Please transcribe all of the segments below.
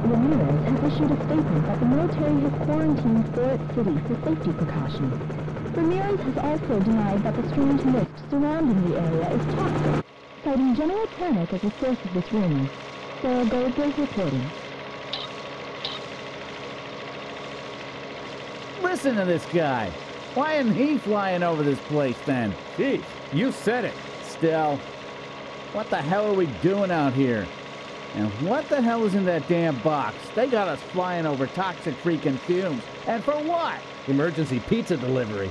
President Ramirez has issued a statement that the military has quarantined Fort City for safety precautions. Ramirez has also denied that the strange mist surrounding the area is toxic, citing general panic as the source of this rumor. Sarah Goldberg reporting. Listen to this guy. Why isn't he flying over this place then? Jeez, you said it. Still, what the hell are we doing out here? And what the hell is in that damn box? They got us flying over toxic freaking fumes. And for what? Emergency pizza delivery.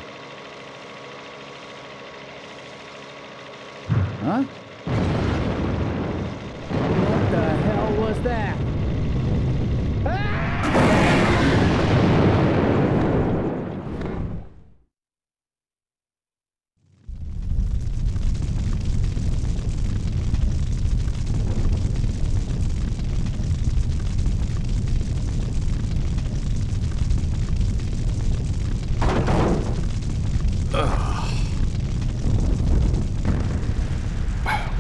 Huh? What the hell was that?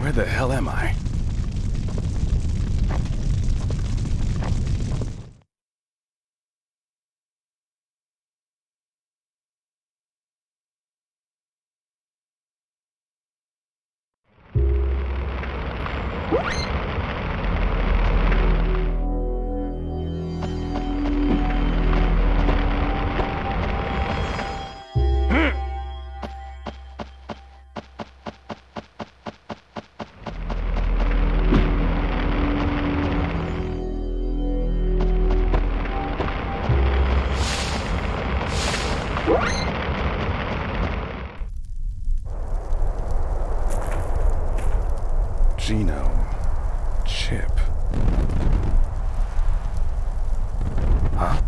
Where the hell am I? Geno, chip. Huh?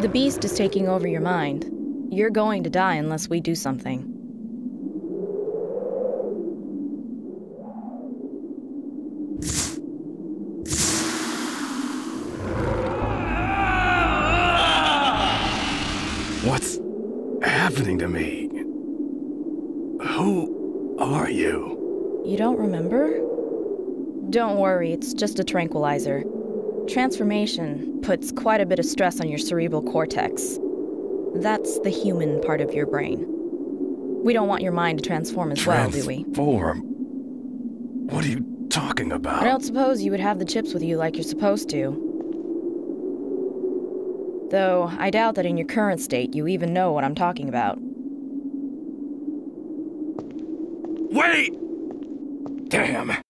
The beast is taking over your mind. You're going to die unless we do something. What's happening to me? Who are you? You don't remember? Don't worry, it's just a tranquilizer. Transformation puts quite a bit of stress on your cerebral cortex. That's the human part of your brain. We don't want your mind to transform as well, do we? Transform? What are you talking about? I don't suppose you would have the chips with you like you're supposed to. Though, I doubt that in your current state you even know what I'm talking about. Wait! Damn!